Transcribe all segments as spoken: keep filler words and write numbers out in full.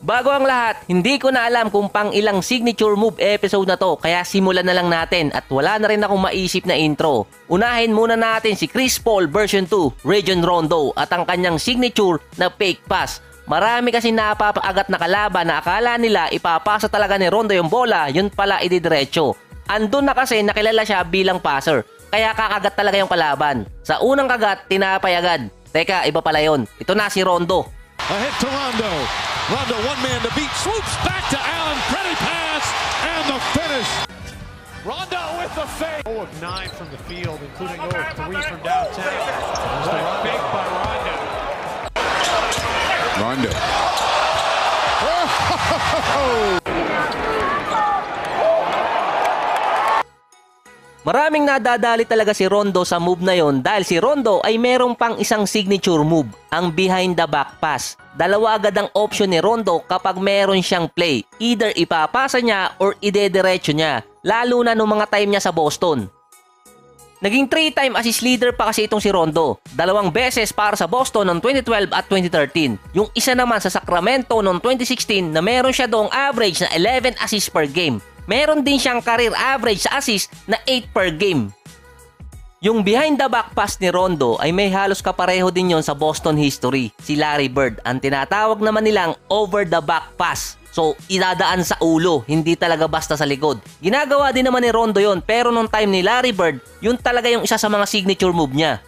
Bago ang lahat, hindi ko na alam kung pang ilang signature move episode na to, kaya simulan na lang natin at wala na rin akong maisip na intro. Unahin muna natin si Chris Paul version two, Rajon Rondo at ang kanyang signature na fake pass. Marami kasi napapaagat na kalaban na akala nila ipapasa talaga ni Rondo yung bola, yun pala ididiretso. Andun na kasi nakilala siya bilang passer, kaya kakagat talaga yung kalaban. Sa unang kagat, tinapay agad. Teka, iba pala yun. Ito na si Rondo. A hit to Rondo. Rondo, one man to beat, swoops back to Allen, pretty pass, and the finish. Rondo with the fake. oh of nine from the field, including oh of three from downtown. That's the fake by Rondo. Rondo. Maraming nadadali talaga si Rondo sa move na yon dahil si Rondo ay merong pang isang signature move, ang behind the back pass. Dalawa agad ang option ni Rondo kapag meron siyang play. Either ipapasa niya or idediretso niya, lalo na nung mga time niya sa Boston. Naging three-time assist leader pa kasi itong si Rondo. Dalawang beses para sa Boston noong twenty twelve at twenty thirteen. Yung isa naman sa Sacramento noong twenty sixteen na meron siya doong average na eleven assists per game. Meron din siyang career average sa assist na eight per game. Yung behind the back pass ni Rondo ay may halos kapareho din yon sa Boston history. Si Larry Bird, ang tinatawag naman nilang over the back pass. So, idadaan sa ulo, hindi talaga basta sa likod. Ginagawa din naman ni Rondo yon, pero nung time ni Larry Bird, yun talaga yung isa sa mga signature move niya.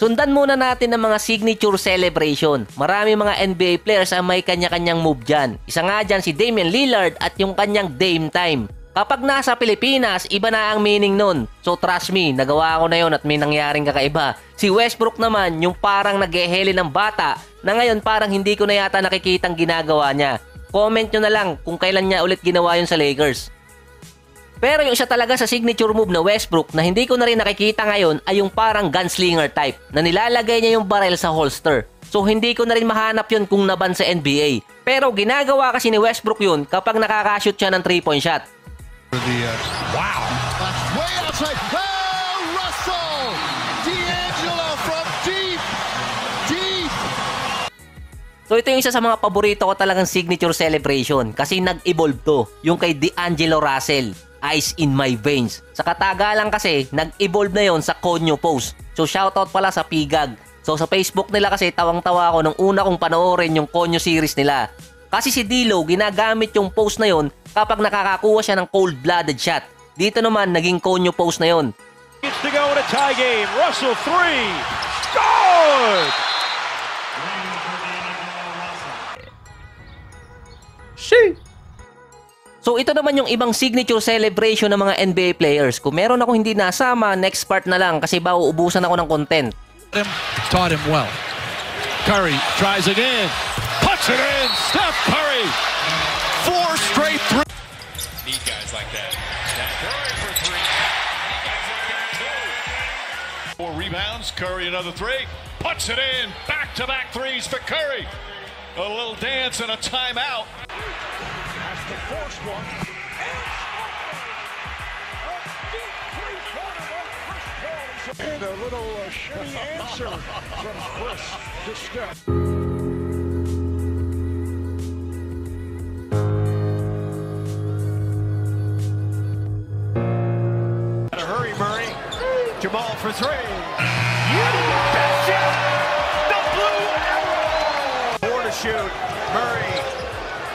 Sundan muna natin ang mga signature celebration. Marami mga N B A players ang may kanya-kanyang move dyan. Isa nga dyan si Damian Lillard at yung kanyang Dame Time. Kapag nasa Pilipinas, iba na ang meaning nun. So trust me, nagawa ko na yon at may nangyaring kakaiba. Si Westbrook naman, yung parang nag-ehele ng bata, na ngayon parang hindi ko na yata nakikitang ginagawa niya. Comment nyo na lang kung kailan niya ulit ginawa yun sa Lakers. Pero yung isa talaga sa signature move na Westbrook na hindi ko na rin nakikita ngayon ay yung parang gunslinger type na nilalagay niya yung barrel sa holster. So hindi ko na rin mahanap yun kung naban sa N B A. Pero ginagawa kasi ni Westbrook yun kapag nakakashoot siya ng three-point shot. The, uh, wow! Way outside! Oh, Russell! D'Angelo from deep! Deep! So ito yung isa sa mga paborito ko talagang signature celebration kasi nag-evolve to. Yung kay D'Angelo Russell, Ice in My Veins. Sa katagalan kasi, nag-evolve na yon sa Konyo Post. So shoutout pala sa Pigag. So sa Facebook nila kasi tawang-tawa ako nung una kong panoorin yung Konyo series nila. Kasi si D'Lo ginagamit yung post na yon kapag nakakakuha siya ng cold-blooded shot. Dito naman naging Konyo post na yon. It's to go in a tie game. Russell three. Scored! She. So ito naman yung ibang signature celebration ng mga N B A players. Kung meron akong hindi nasama, next part na lang kasi ba uubusan ako ng content. Taught him well. Curry tries again. Puts it in. Steph Curry. Four straight three. Need guys like that. Curry for three. Need guys like that too. Four rebounds. Curry another three. Puts it in. Back to back threes for Curry. A little dance and a timeout. That's the first one. And a little uh, shitty answer from Chris to Steph. Jamal for three. You betcha! The blue arrow! Four to shoot. Murray.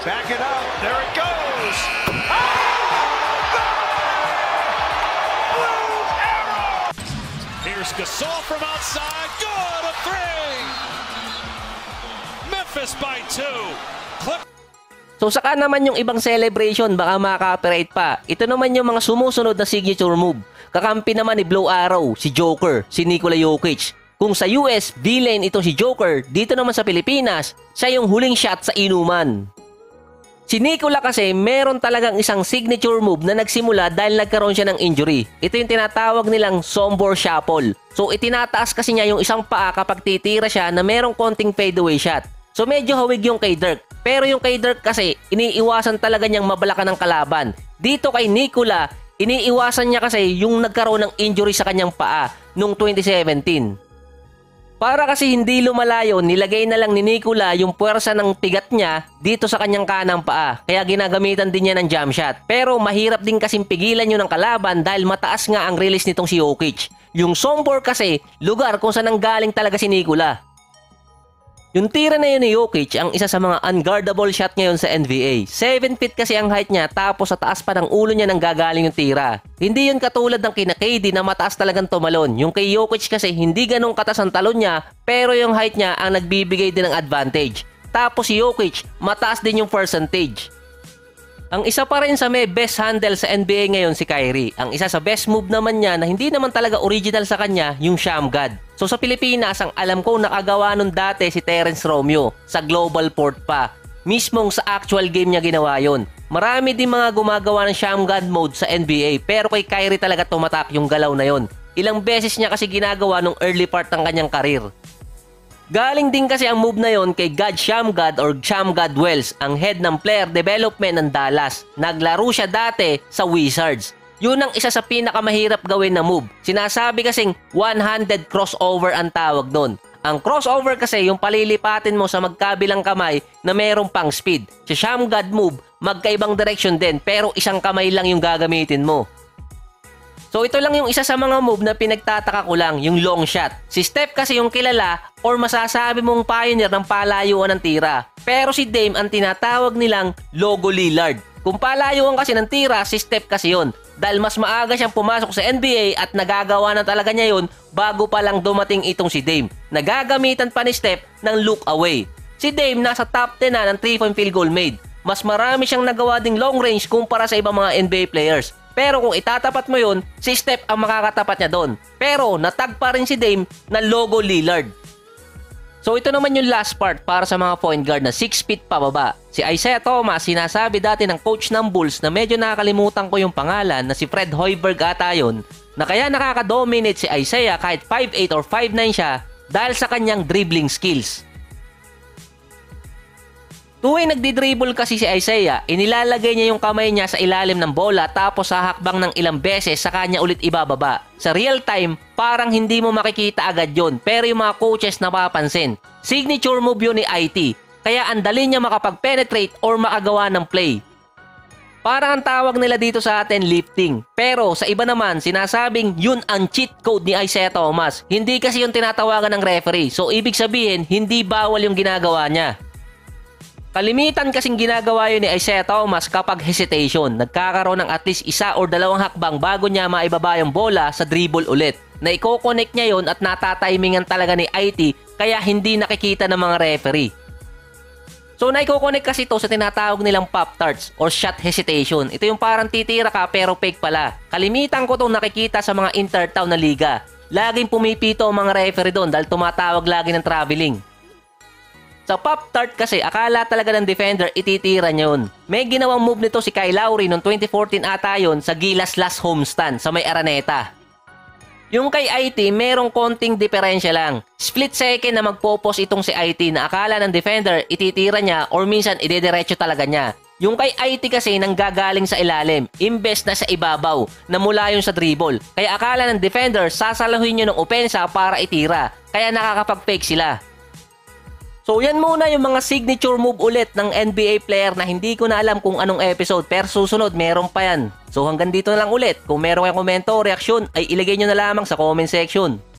Back it up. There it goes. Oh! Blue arrow! Here's Gasol from outside. Good! A three! Memphis by two. So saka naman yung ibang celebration, baka makaka-copyright pa. Ito naman yung mga sumusunod na signature move. Kakampi naman ni Blow Arrow, si Joker, si Nikola Jokic. Kung sa U S, villain itong si Joker, dito naman sa Pilipinas, siya yung huling shot sa inuman. Si Nikola kasi meron talagang isang signature move na nagsimula dahil nagkaroon siya ng injury. Ito yung tinatawag nilang Sombor Shuffle. So itinataas kasi niya yung isang paa kapag titira siya na merong konting fadeaway shot. So medyo hawig yung kay Dirk. Pero yung kay Dirk kasi, iniiwasan talaga niyang mabalakan ng kalaban. Dito kay Nikola, iniiwasan niya kasi yung nagkaroon ng injury sa kanyang paa noong twenty seventeen. Para kasi hindi lumalayo, nilagay na lang ni Nikola yung puwersa ng pigat niya dito sa kanyang kanang paa. Kaya ginagamitan din niya ng jump shot. Pero mahirap din kasing pigilan yun ng kalaban dahil mataas nga ang release nitong si Jokic. Yung Sombor kasi, lugar kung saan nanggaling talaga si Nikola. Yung tira na yun ni Jokic ang isa sa mga unguardable shot ngayon sa N B A. seven feet kasi ang height niya, tapos sa taas pa ng ulo niya nang gagaling yung tira. Hindi yun katulad ng kina K D na mataas talagang tumalon. Yung kay Jokic kasi hindi ganong katas ang talon niya, pero yung height niya ang nagbibigay din ng advantage. Tapos si Jokic, mataas din yung percentage. Ang isa pa rin sa may best handle sa N B A ngayon si Kyrie. Ang isa sa best move naman niya na hindi naman talaga original sa kanya, yung Shammgod. So sa Pilipinas, ang alam ko nakagawa nun dati si Terrence Romeo sa Global Port pa. Mismong sa actual game niya ginawa yun. Marami din mga gumagawa ng Shammgod mode sa N B A pero kay Kyrie talaga tumatak yung galaw na yun. Ilang beses niya kasi ginagawa nung early part ng kanyang karir. Galing din kasi ang move na yon kay God Shammgod or Shammgod Wells, ang head ng player development ng Dallas. Naglaro siya dati sa Wizards. Yun ang isa sa pinakamahirap gawin na move. Sinasabi kasing one-handed crossover ang tawag nun. Ang crossover kasi yung palilipatin mo sa magkabilang kamay na mayroong pang speed. Sa Shammgod move, magkaibang direction din pero isang kamay lang yung gagamitin mo. So ito lang yung isa sa mga move na pinagtataka ko lang, yung long shot. Si Steph kasi yung kilala or masasabi mong pioneer ng palayuan ng tira. Pero si Dame ang tinatawag nilang Logo Lillard. Kung palayuan kasi ng tira, si Steph kasi yun. Dahil mas maaga siyang pumasok sa N B A at nagagawa na talaga niya yun bago pa lang dumating itong si Dame. Nagagamitan pa ni Steph ng look away. Si Dame nasa top ten na ng three-point field goal made. Mas marami siyang nagawa ding long range kumpara sa ibang mga N B A players. Pero kung itatapat mo yun, si Steph ang makakatapat niya doon. Pero natag pa rin si Dame na Logo Lillard. So ito naman yung last part para sa mga point guard na six feet pababa. Si Isaiah Thomas, sinasabi dati ng coach ng Bulls na medyo nakakalimutan ko yung pangalan na si Fred Hoiberg ata yun, na kaya nakaka-dominate si Isaiah kahit five eight or five nine siya dahil sa kanyang dribbling skills. Tuwing nagdi-dribble kasi si Isaiah, inilalagay niya yung kamay niya sa ilalim ng bola tapos hahakbang ng ilang beses sa kanya ulit ibababa. Sa real time, parang hindi mo makikita agad yon pero yung mga coaches napapansin. Signature move yun ni I T, kaya ang dali niya makapag-penetrate or makagawa ng play. Parang ang tawag nila dito sa atin lifting. Pero sa iba naman, sinasabing yun ang cheat code ni Isaiah Thomas. Hindi kasi yung tinatawagan ng referee, so ibig sabihin hindi bawal yung ginagawa niya. Kalimitan kasing ginagawa yun ni Isaiah Thomas kapag hesitation. Nagkakaroon ng at least isa o dalawang hakbang bago niya maibaba yung bola sa dribble ulit. Na i-coconnect niya yun at natatimingan talaga ni I T kaya hindi nakikita ng mga referee. So na i-coconnect kasi ito sa tinatawag nilang pop tarts or shot hesitation. Ito yung parang titira ka pero fake pala. Kalimitan ko itong nakikita sa mga intertown na liga. Laging pumipito ang mga referee doon dahil tumatawag lagi ng traveling. Sa pop-tart kasi, akala talaga ng defender ititira niya yun. May ginawang move nito si Kai Lowry noong twenty fourteen ata yun sa Gilas last homestand sa may Araneta. Yung kay I T, merong konting diferensya lang. Split second na magpo-post itong si I T na akala ng defender ititira niya or minsan idediretso talaga niya. Yung kay I T kasi nang gagaling sa ilalim, imbes na sa ibabaw, na mula yun sa dribble. Kaya akala ng defender sasalahuin niyo ng opensa para itira, kaya nakakapag-fake sila. So yan muna yung mga signature move ulit ng N B A player na hindi ko na alam kung anong episode pero susunod meron pa yan. So hanggang dito na lang ulit. Kung meron kayong komento o reaksyon ay ilagay nyo na lamang sa comment section.